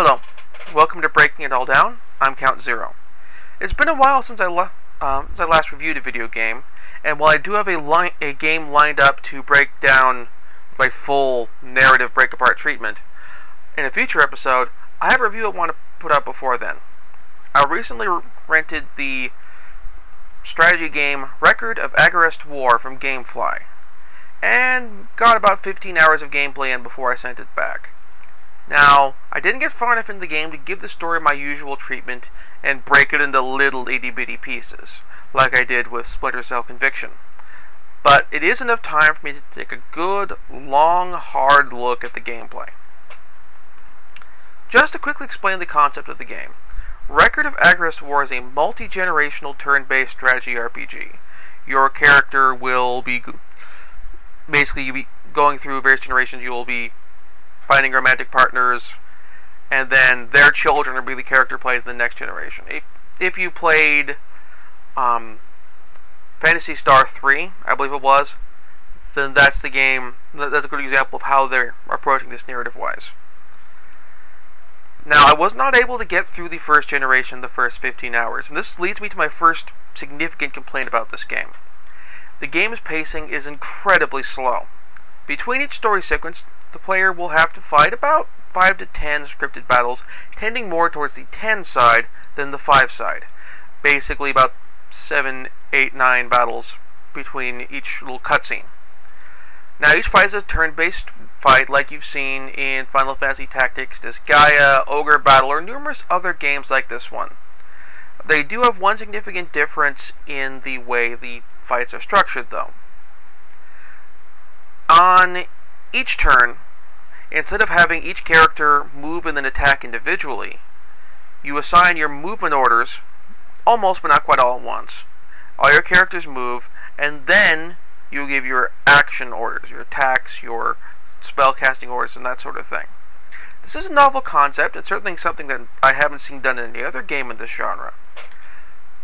Hello, welcome to Breaking It All Down. I'm Count Zero. It's been a while since I last reviewed a video game, and while I do have a game lined up to break down with my full narrative break apart treatment, in a future episode, I have a review I want to put up before then. I recently rented the strategy game Record of Agarest War from Gamefly, and got about 15 hours of gameplay in before I sent it back. Now, I didn't get far enough in the game to give the story my usual treatment and break it into little itty-bitty pieces, like I did with Splinter Cell Conviction. But it is enough time for me to take a good, long, hard look at the gameplay. Just to quickly explain the concept of the game, Record of Agarest War is a multi-generational turn-based strategy RPG. Your character will be... basically, you'll be going through various generations, you will be finding romantic partners, and then their children will be the character played in the next generation. If you played Phantasy Star III, I believe it was, then that's the game, that's a good example of how they're approaching this narrative-wise. Now, I was not able to get through the first generation in the first 15 hours, and this leads me to my first significant complaint about this game. The game's pacing is incredibly slow. Between each story sequence, the player will have to fight about 5 to 10 scripted battles, tending more towards the 10 side than the 5 side. Basically about 7, 8, 9 battles between each little cutscene. Now each fight is a turn-based fight like you've seen in Final Fantasy Tactics, Disgaea, Ogre Battle, or numerous other games like this one. They do have one significant difference in the way the fights are structured though. On each turn, instead of having each character move and then attack individually, you assign your movement orders almost but not quite all at once. All your characters move, and then you give your action orders, your attacks, your spell casting orders, and that sort of thing. This is a novel concept, and certainly something that I haven't seen done in any other game in this genre.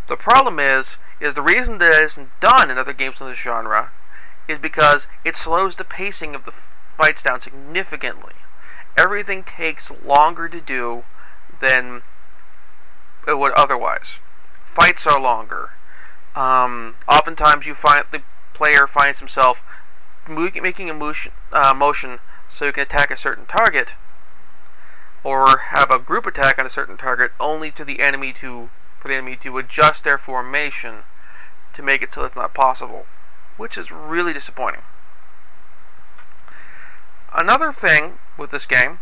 The problem is the reason that it isn't done in other games in this genre is because it slows the pacing of the fights down significantly. Everything takes longer to do than it would otherwise. Fights are longer. Oftentimes you find the player finds himself making a motion so you can attack a certain target or have a group attack on a certain target only to the enemy for the enemy to adjust their formation to make it so that's not possible, which is really disappointing. Another thing with this game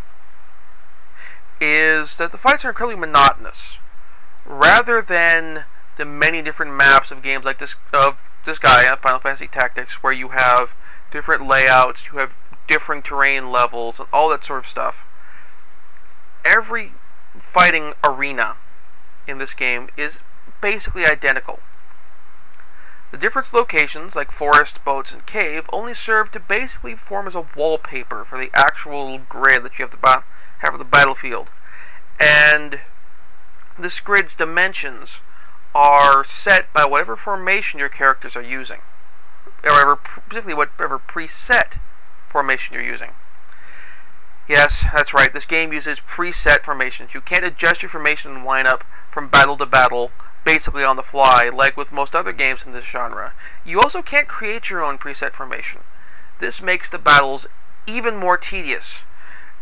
is that the fights are incredibly monotonous. Rather than the many different maps of games like this, of Disgaea, Final Fantasy Tactics, where you have different layouts, you have different terrain levels, and all that sort of stuff, every fighting arena in this game is basically identical. The different locations, like forest, boats, and cave, only serve to basically form as a wallpaper for the actual grid that you have to have of the battlefield. And this grid's dimensions are set by whatever formation your characters are using, or particularly whatever preset formation you're using. Yes, that's right, this game uses preset formations. You can't adjust your formation and lineup from battle to battle basically on the fly, like with most other games in this genre. You also can't create your own preset formation. This makes the battles even more tedious,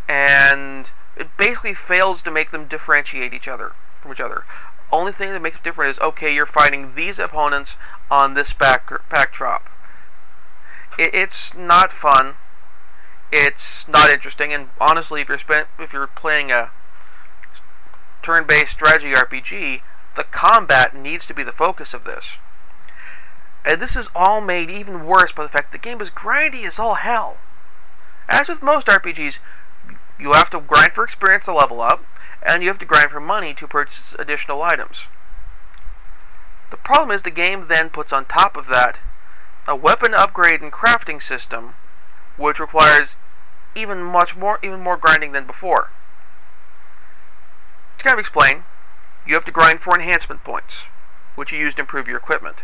and it basically fails to make them differentiate each other from each other. Only thing that makes it different is, okay, you're fighting these opponents on this backdrop. It's not fun, it's not interesting, and honestly, if you're playing a turn-based strategy RPG, the combat needs to be the focus of this. And this is all made even worse by the fact that the game is grindy as all hell. As with most RPGs, you have to grind for experience to level up, and you have to grind for money to purchase additional items. The problem is the game then puts on top of that a weapon upgrade and crafting system, which requires even more grinding than before. To kind of explain, you have to grind for enhancement points, which you use to improve your equipment.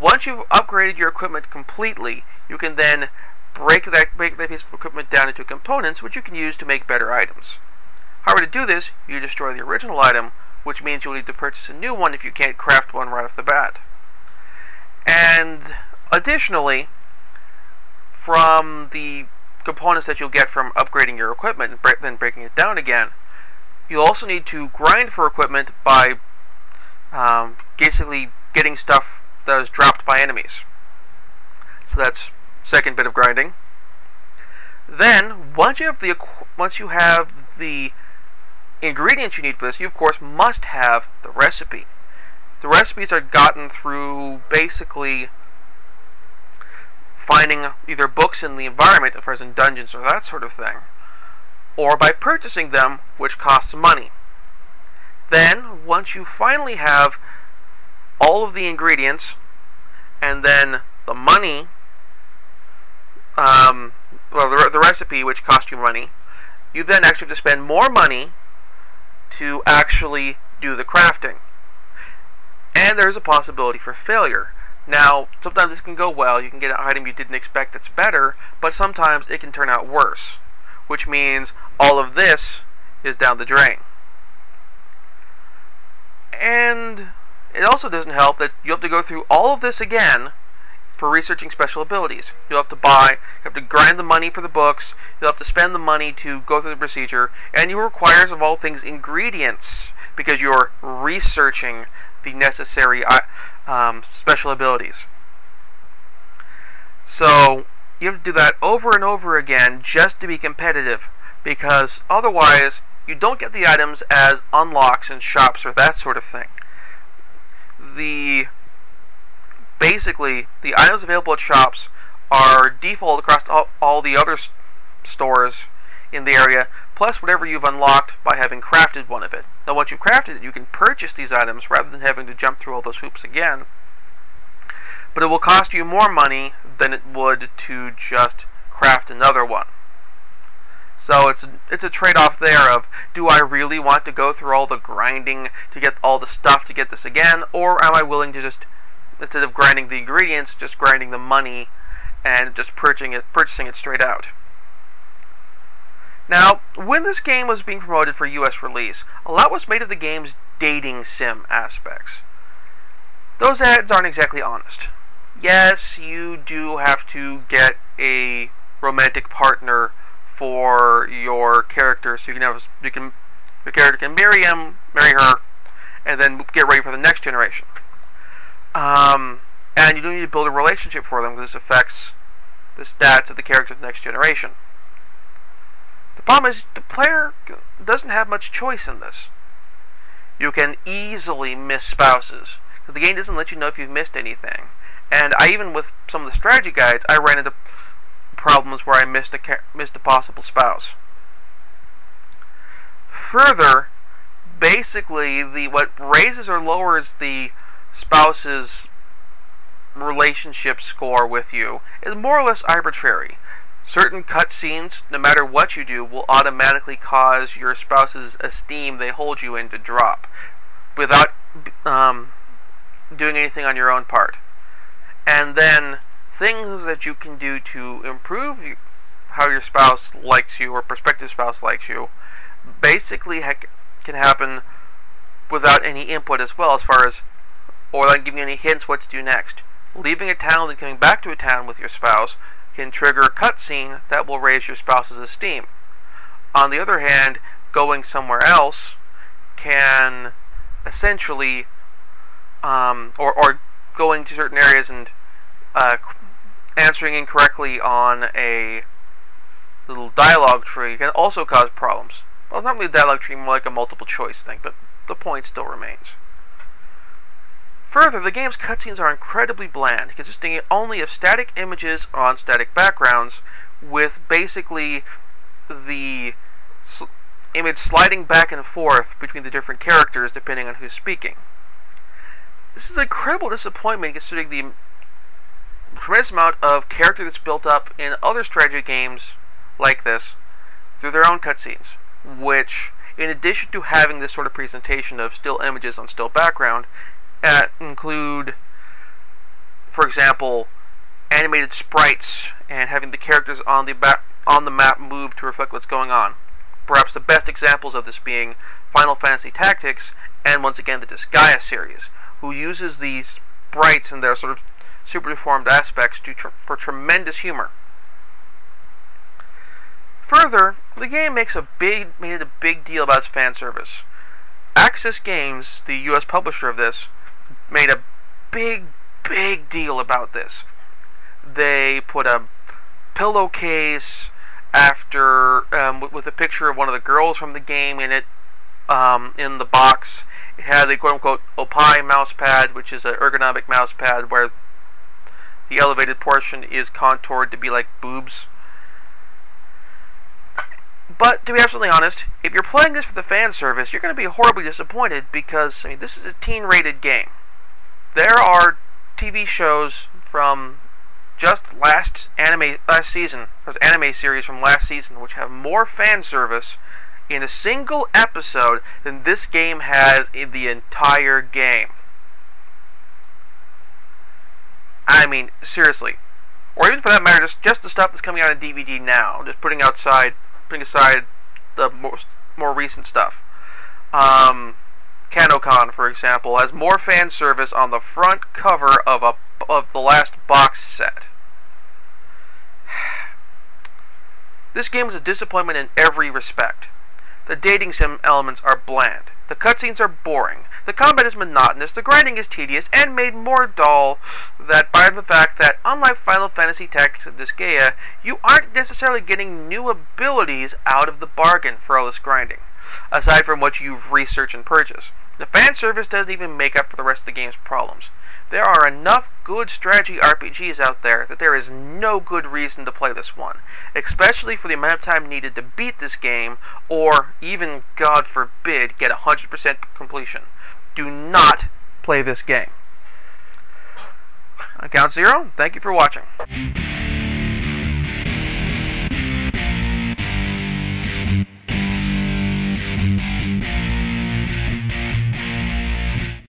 Once you've upgraded your equipment completely, you can then break that piece of equipment down into components, which you can use to make better items. However, to do this, you destroy the original item, which means you'll need to purchase a new one if you can't craft one right off the bat. And additionally, from the components that you'll get from upgrading your equipment and then breaking it down again, you'll also need to grind for equipment by basically getting stuff that is dropped by enemies. So that's second bit of grinding. Then, once you have the ingredients you need for this, you of course must have the recipe. The recipes are gotten through basically finding either books in the environment, as far as in dungeons or that sort of thing, or by purchasing them, which costs money. Then, once you finally have all of the ingredients, and then the money, the recipe, which costs you money, you then actually have to spend more money to actually do the crafting. And there's a possibility for failure. Now, sometimes this can go well, you can get an item you didn't expect that's better, but sometimes it can turn out worse, which means all of this is down the drain. And it also doesn't help that you have to go through all of this again for researching special abilities. You'll have to buy, you have to grind the money for the books, you'll have to spend the money to go through the procedure, and you require, of all things, ingredients, because you're researching the necessary special abilities. So you have to do that over and over again just to be competitive, because otherwise you don't get the items as unlocks in shops or that sort of thing. Basically, the items available at shops are default across all the other stores in the area, plus whatever you've unlocked by having crafted one of it. Now, once you've crafted it, you can purchase these items rather than having to jump through all those hoops again. But it will cost you more money than it would to just craft another one. So it's a trade-off there of, do I really want to go through all the grinding to get all the stuff to get this again, or am I willing to just, instead of grinding the ingredients, just grinding the money and just purchasing it straight out. Now, when this game was being promoted for US release, a lot was made of the game's dating sim aspects. Those ads aren't exactly honest. Yes, you do have to get a romantic partner for your character, so your character can marry her, and then get ready for the next generation. And you do need to build a relationship for them, because this affects the stats of the character of the next generation. The problem is, the player doesn't have much choice in this. You can easily miss spouses, because the game doesn't let you know if you've missed anything. And even with some of the strategy guides, I ran into problems where I missed a possible spouse. Further, basically, what raises or lowers the spouse's relationship score with you is more or less arbitrary. Certain cutscenes, no matter what you do, will automatically cause your spouse's esteem they hold you in to drop without doing anything on your own part. And then things that you can do to improve how your spouse likes you or prospective spouse likes you basically can happen without any input as well, as far as or without giving you any hints what to do next. Leaving a town and coming back to a town with your spouse can trigger a cutscene that will raise your spouse's esteem. On the other hand, going somewhere else can essentially, or going to certain areas and answering incorrectly on a little dialogue tree can also cause problems. Well, not really a dialogue tree, more like a multiple choice thing, but the point still remains. Further, the game's cutscenes are incredibly bland, consisting only of static images on static backgrounds, with basically the image sliding back and forth between the different characters depending on who's speaking. This is an incredible disappointment considering the tremendous amount of character that's built up in other strategy games like this through their own cutscenes, which, in addition to having this sort of presentation of still images on still background, include, for example, animated sprites and having the characters on the map move to reflect what's going on. perhaps the best examples of this being Final Fantasy Tactics and once again the Disgaea series, who uses these sprites and their sort of super deformed aspects to for tremendous humor. Further, the game made a big deal about its fan service. Axis Games, the US publisher of this, made a big deal about this. They put a pillowcase after with a picture of one of the girls from the game in it, in the box. It has a quote-unquote Opie mouse pad, which is an ergonomic mouse pad where the elevated portion is contoured to be like boobs. But, to be absolutely honest, if you're playing this for the fan service, you're going to be horribly disappointed because, I mean, this is a teen-rated game. There are TV shows from just anime series from last season, which have more fan service in a single episode than this game has in the entire game. I mean, seriously. Or even for that matter, just the stuff that's coming out on DVD now, just putting aside the more recent stuff. Kanokon, for example, has more fan service on the front cover of the last box set. This game is a disappointment in every respect. The dating sim elements are bland. The cutscenes are boring. The combat is monotonous. The grinding is tedious and made more dull by the fact that, unlike Final Fantasy Tactics and Disgaea, you aren't necessarily getting new abilities out of the bargain for all this grinding, aside from what you've researched and purchased. The fan service doesn't even make up for the rest of the game's problems. There are enough good strategy RPGs out there that there is no good reason to play this one, especially for the amount of time needed to beat this game, or even, God forbid, get 100% completion. Do not play this game. On count zero, thank you for watching.